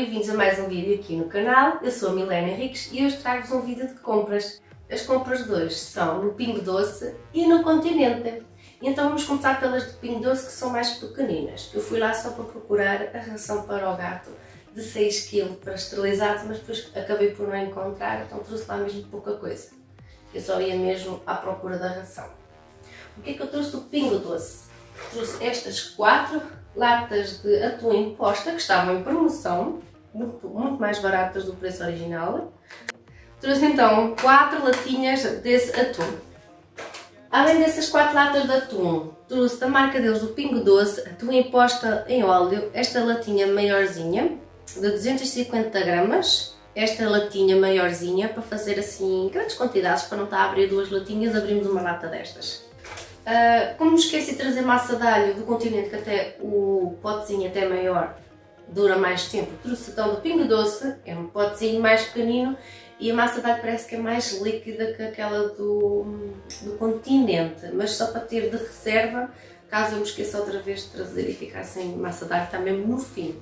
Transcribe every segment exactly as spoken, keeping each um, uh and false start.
bem-vindos a mais um vídeo aqui no canal. Eu sou a Milene Henriques e hoje trago-vos um vídeo de compras. As compras de hoje são no Pingo Doce e no Continente. Então vamos começar pelas de Pingo Doce, que são mais pequeninas. Eu fui lá só para procurar a ração para o gato de seis quilos para esterilizado, mas depois acabei por não encontrar, então trouxe lá mesmo pouca coisa. Eu só ia mesmo à procura da ração. O que é que eu trouxe do Pingo Doce? Trouxe estas quatro latas de atum em posta, que estavam em promoção, muito, muito mais baratas do preço original. Trouxe então quatro latinhas desse atum. Além dessas quatro latas de atum, trouxe da marca deles do Pingo Doce, atum em posta em óleo, esta latinha maiorzinha, de duzentos e cinquenta gramas. Esta latinha maiorzinha, para fazer assim grandes quantidades, para não estar a abrir duas latinhas, abrimos uma lata destas. Uh, como me esqueci de trazer massa de alho do Continente, que até o potezinho até maior dura mais tempo, trouxe então do Pingo Doce, é um potezinho mais pequenino, e a massa de alho parece que é mais líquida que aquela do, do Continente, mas só para ter de reserva, caso eu me esqueça outra vez de trazer e ficar sem massa de alho, está mesmo no fim.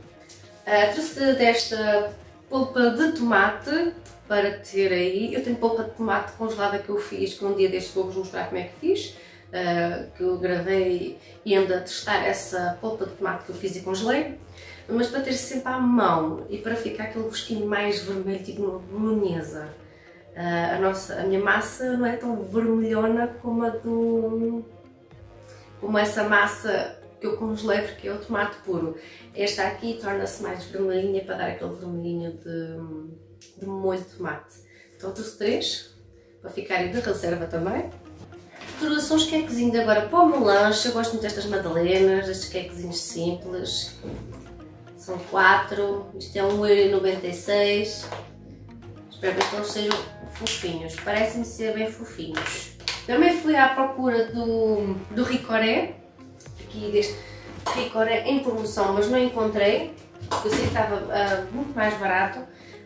Uh, trouxe desta polpa de tomate, para ter aí, eu tenho polpa de tomate congelada que eu fiz, que um dia deste vou-vos mostrar como é que fiz. Uh, que eu gravei e ainda testar essa polpa de tomate que eu fiz e congelei, mas para ter sempre à mão e para ficar aquele gostinho mais vermelho, tipo uma bolonhesa. Uh, a, nossa, a minha massa não é tão vermelhona como a do... como essa massa que eu congelei, porque é o tomate puro. Esta aqui torna-se mais vermelhinha para dar aquele vermelhinho de, de molho de tomate. Então trouxe três, para ficarem de reserva também. Trouxe uns quequezinhos de agora para o meu lanche. Eu gosto muito destas madalenas, destes quequezinhos simples. São quatro, isto é um euro e noventa e seis. Espero que eles sejam fofinhos, parecem-me ser bem fofinhos. Também fui à procura do, do Ricoré, aqui deste Ricoré em promoção, mas não encontrei. Eu sei que estava uh, muito mais barato,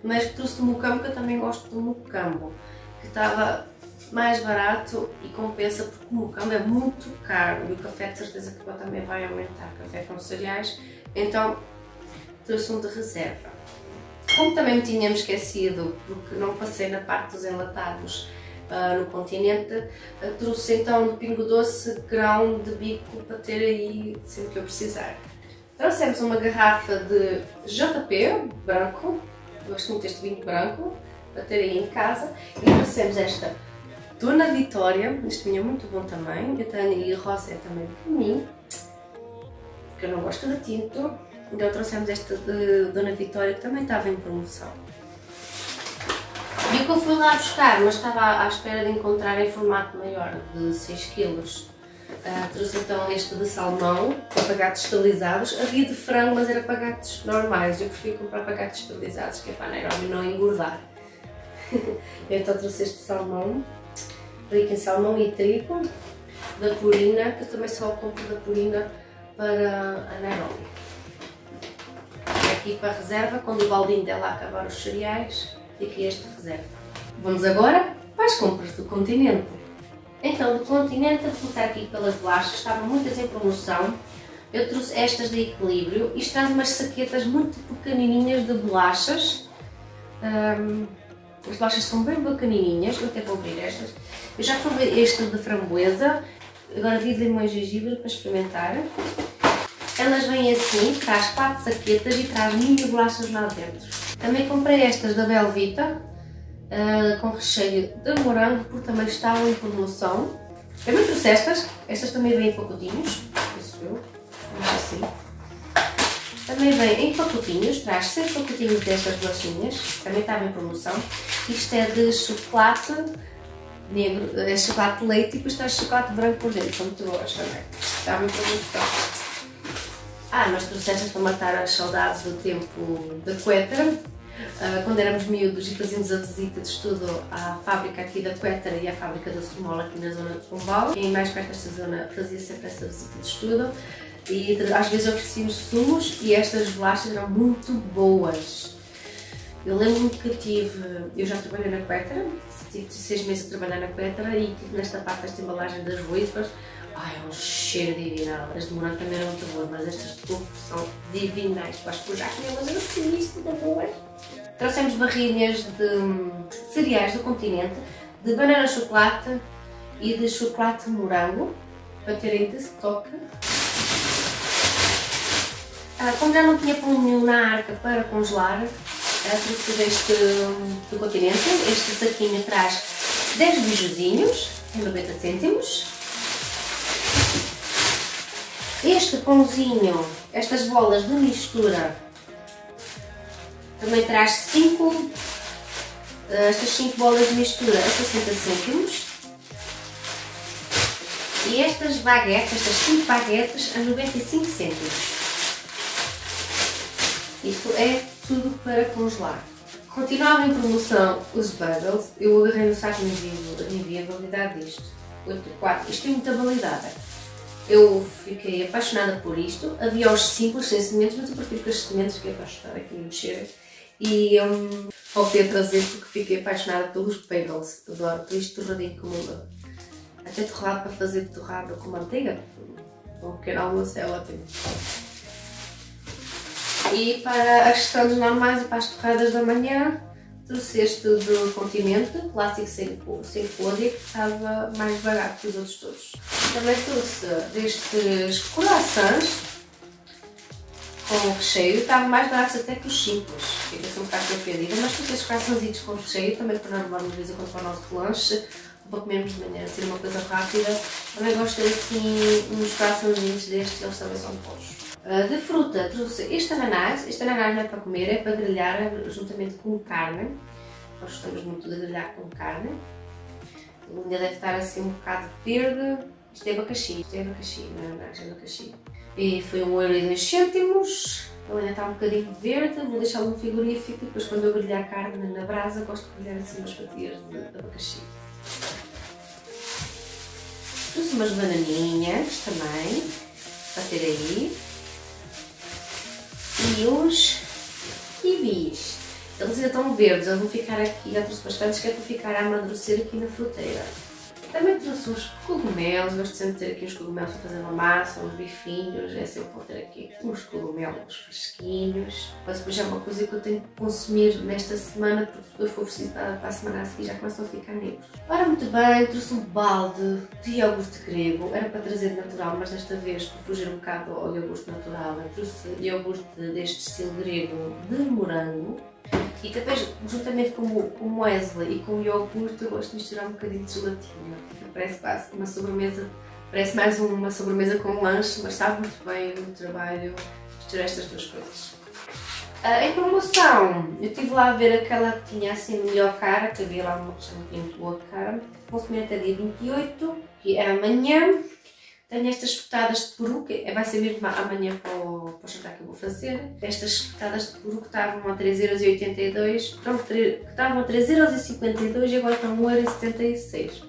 mas trouxe do Mucambo, que eu também gosto do Mucambo, que estava mais barato e compensa, porque o Mucambo é muito caro e o café de certeza que também vai aumentar, café com cereais, então trouxe um de reserva. Como também me tinha esquecido, porque não passei na parte dos enlatados uh, no Continente, uh, trouxe então do Pingo Doce grão de bico para ter aí sempre que eu precisar. Trouxemos uma garrafa de J P branco, gosto muito deste vinho branco, para ter aí em casa, e trouxemos esta Dona Vitória, este vinho é muito bom também, eu tenho e rosa é também para mim, porque eu não gosto de tinto, então trouxemos esta de Dona Vitória, que também estava em promoção. E o que eu fui lá buscar, mas estava à espera de encontrar em formato maior, de seis quilos. Uh, trouxe então este de salmão, para gatos esterilizados, havia de frango, mas era para gatos normais, eu prefiro comprar para gatos esterilizados, que é para a Nairobi não engordar. Então trouxe este salmão, rico em salmão e trigo, da Purina, que eu também só compro da Purina para a Nairobi. Aqui para a reserva, quando o baldinho dela acabar os cereais, fica esta reserva. Vamos agora para as compras do Continente. Então, do Continente, vou começar aqui pelas bolachas, estavam muitas em promoção. Eu trouxe estas de Equilíbrio, isto traz umas saquetas muito pequenininhas de bolachas. Um, As bolachas são bem bacaninhas, eu até vou abrir estas. Eu já comprei esta de framboesa, agora vi de limão e gengibre para experimentar. Elas vêm assim, traz quatro saquetas e traz mini bolachas lá dentro. Também comprei estas da Belvita, uh, com recheio de morango, porque também estavam em promoção. Também trouxe estas, estas também vêm em pacotinhos, isso eu, mas assim. Também vem em pacotinhos, traz seis pacotinhos destas bolachinhas, também estava em promoção. Isto é de chocolate negro, é chocolate de leite e depois traz chocolate branco por dentro, são muito boas também. Estava em promoção. Ah, mas trouxe estas para matar as saudades do tempo da Quétra. Quando éramos miúdos e fazíamos a visita de estudo à fábrica aqui da Quétra e à fábrica da Somola aqui na zona de Pombal, e mais perto desta zona fazia sempre essa visita de estudo. E às vezes oferecíamos sumos e estas bolachas eram muito boas. Eu lembro-me que tive, eu já trabalhei na Quétra, tive seis meses a trabalhar na Quétra e tive nesta parte desta embalagem das ruízas, Ai, é um cheiro divino. As de morango também eram um terror, mas estas de coco são divinais. Acho que eu já comi umas assim, isto de amor. Trouxemos barrinhas de cereais do Continente, de banana chocolate e de chocolate morango, para terem de estoque. Ah, como já não tinha pão na arca para congelar, trouxe deste do Continente. Este saquinho traz dez bijuzinhos, em noventa cêntimos. Este pãozinho, estas bolas de mistura, também traz cinco, estas cinco bolas de mistura a sessenta cêntimos. E estas baguetes, estas cinco baguetes a noventa e cinco cêntimos. Isto é tudo para congelar. Continuava em promoção os bundles. Eu agarrei no saco e vi a validade disto. oito por quatro. Isto tem muita validade. Eu fiquei apaixonada por isto. Havia os simples, sem sementes, mas eu prefiro que as sementes, fiquei apaixonada aqui no mexer. E um, voltei a trazer porque fiquei apaixonada pelos bagels. Adoro isto torradinho como eu. Até torrado para fazer torrada com manteiga. Um pequeno almoço é ótimo. E para as estandes normais e para as torradas da manhã, trouxe este do Continente, plástico sem cor, sem cor, que estava mais barato que os outros todos. Também trouxe destes croissants com recheio, estava mais barato até que os simples, fica assim um bocado surpreendida, mas trouxe estes croissantsitos com recheio, também para não levarmos de vez em quando para o nosso lanche, para comermos de manhã, ser uma coisa rápida. Também gostei assim uns croissantsitos destes, eles também são bons. De fruta trouxe este ananás. Este ananás não é para comer, é para grelhar juntamente com carne. Nós gostamos muito de grelhar com carne. Ainda deve estar assim um bocado verde. Isto é abacaxi, isto é abacaxi, não é ananás, é abacaxi. E foi um euro e dois cêntimos. Ele ainda está um bocadinho verde, vou deixá-lo no frigorífico. Depois quando eu grelhar carne na brasa, gosto de grelhar assim umas fatias de abacaxi. Trouxe umas bananinhas também, para ter aí. E os kiwis, eles ainda estão verdes, eles vão ficar aqui, já trouxe bastantes que é para ficar a amadurecer aqui na fruteira. Também trouxe uns cogumelos, gosto sempre de ter aqui uns cogumelos para fazer uma massa, uns bifinhos, é sempre bom ter aqui uns cogumelos fresquinhos. Mas depois já é uma coisa que eu tenho que consumir nesta semana, porque depois for preciso para, para a semana a seguir já começam a ficar negros. Ora, muito bem, trouxe um balde de iogurte grego, era para trazer natural, mas desta vez para fugir um bocado ao iogurte natural, eu trouxe iogurte deste estilo grego de morango. E depois, juntamente com o muesli e com o iogurte, eu gosto de misturar um bocadinho de gelatina. Parece quase uma sobremesa, parece mais uma sobremesa com um lanche, mas sabe muito bem o trabalho misturar estas duas coisas. Ah, em promoção, eu estive lá a ver aquela que tinha assim melhor cara, que havia lá uma questão que muito boa cara. Consumir até dia vinte e oito, que é amanhã. Tenho estas espetadas de peru, que vai ser mesmo amanhã para o, para o jantar que eu vou fazer. Estas espetadas de peru que estavam a três euros e oitenta e dois, que estavam a três euros e cinquenta e dois e agora estão a um euro e setenta e seis.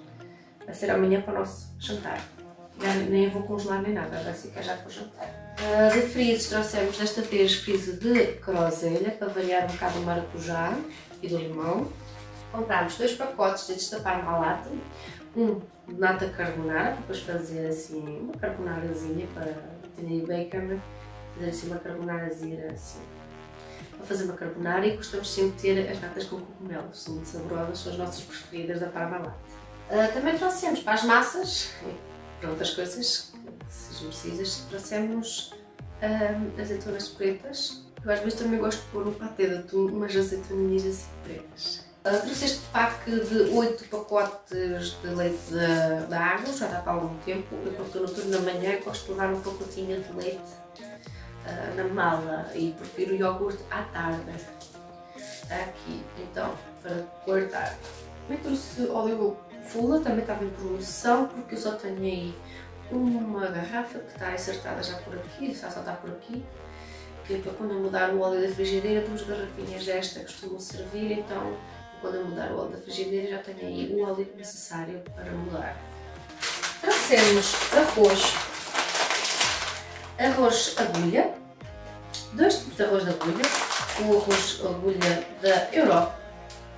Vai ser amanhã para o nosso jantar. Já nem vou congelar nem nada, vai ficar já para o jantar. Uh, de frisos trouxemos desta vez friso de groselha, para variar um bocado o maracujá e do limão. Comprámos dois pacotes deste da Parma Lata, um de nata carbonara, depois fazer assim uma carbonarazinha para ter bacon, fazer assim uma carbonarazinha assim, para fazer uma carbonara e gostamos sempre de ter as natas com cogumelo, são muito saborosas, são as nossas preferidas da Parma Lata. Uh, também trouxemos para as massas, para outras coisas, se sejam precisas, trouxemos uh, azeitonas pretas, eu às vezes também gosto de pôr no patê de atum umas azeitoninhas assim pretas. Uh, trouxe este pack de oito pacotes de leite de, de água, já dá para algum tempo. Eu, quando estou no turno da manhã, gosto de levar um pacotinho de leite uh, na mala e prefiro iogurte à tarde. Está aqui, então, para cortar. Também trouxe óleo fula, também estava em promoção, porque eu só tenho aí uma garrafa que está insertada já por aqui, já só está por aqui. Que é para quando eu mudar o óleo da frigideira, duas garrafinhas desta costumam servir, então. Quando eu mudar o óleo da frigideira, já tenho aí o óleo necessário para mudar. Trouxemos arroz, arroz agulha, dois tipos de arroz de agulha, o arroz agulha da Europa,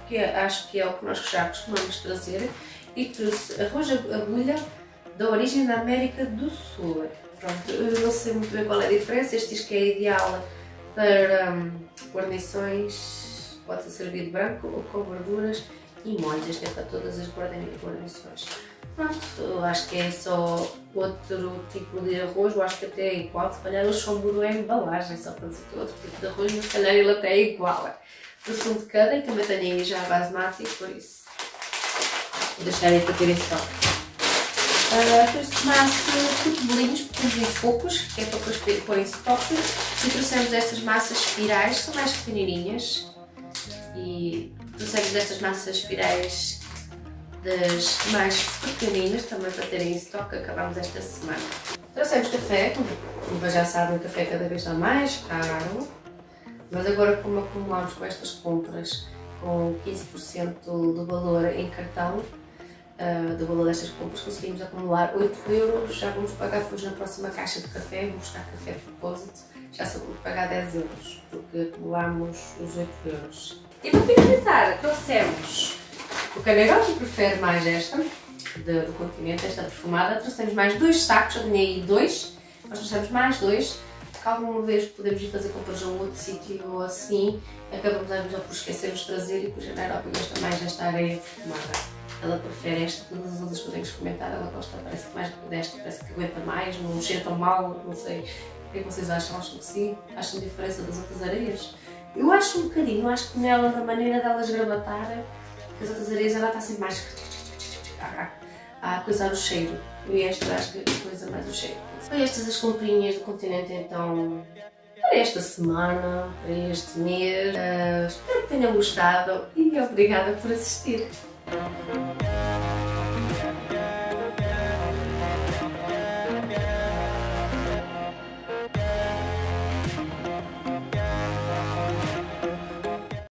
que acho que é o que nós já costumamos trazer, e trouxe arroz agulha da origem da América do Sul. Pronto, eu não sei muito bem qual é a diferença, este diz que é ideal para hum, guarnições, pode ser servido branco ou com verduras e molhos, este é para todas as guarnições. Pronto, eu acho que é só outro tipo de arroz, eu acho que até é igual, se calhar o só mudou a embalagem, só para dizer que é outro tipo de arroz, mas se calhar ele até é igual. No fundo de cada, e também tenho aí já a basmati, por isso vou deixar aí para terem só. Uh, trouxe massa de bolinhos, porque em poucos, que é para depois pôr em stock. E trouxemos estas massas espirais, são mais pequenininhas. E trouxemos estas massas espirais das mais pequeninas, também para terem em stock, acabamos esta semana. Trouxemos café, como já sabem, o café cada vez está mais caro. Mas agora, como acumulamos com estas compras, com quinze por cento do valor em cartão, Uh, do valor destas compras, conseguimos acumular oito euros, já vamos pagar depois na próxima caixa de café, vou buscar café de propósito, já só vou pagar dez euros, porque acumulámos os oito euros. E para finalizar, trouxemos o Canegão, que prefere mais esta, de, do Continente, esta perfumada, trouxemos mais dois sacos, eu ganhei dois, nós trouxemos mais dois, porque alguma vez podemos ir fazer compras a outro sítio ou assim, acabamos já por esquecermos de trazer e depois a Nairobi gosta mais desta areia perfumada. Ela prefere esta, todas as outras que eu tenho experimentado, ela gosta, parece que mais desta, parece que aguenta mais, não cheira tão mal, não sei o que é que vocês acham, acham que sim, acham diferença das outras areias? Eu acho um bocadinho, acho que nela, da maneira delas gravatar, que as outras areias ela está sempre mais a coisar o cheiro, e esta acho que coisa mais o cheiro. Foi estas as comprinhas do Continente então, para esta semana, para este mês, uh, espero que tenham gostado e obrigada por assistir. Thank you.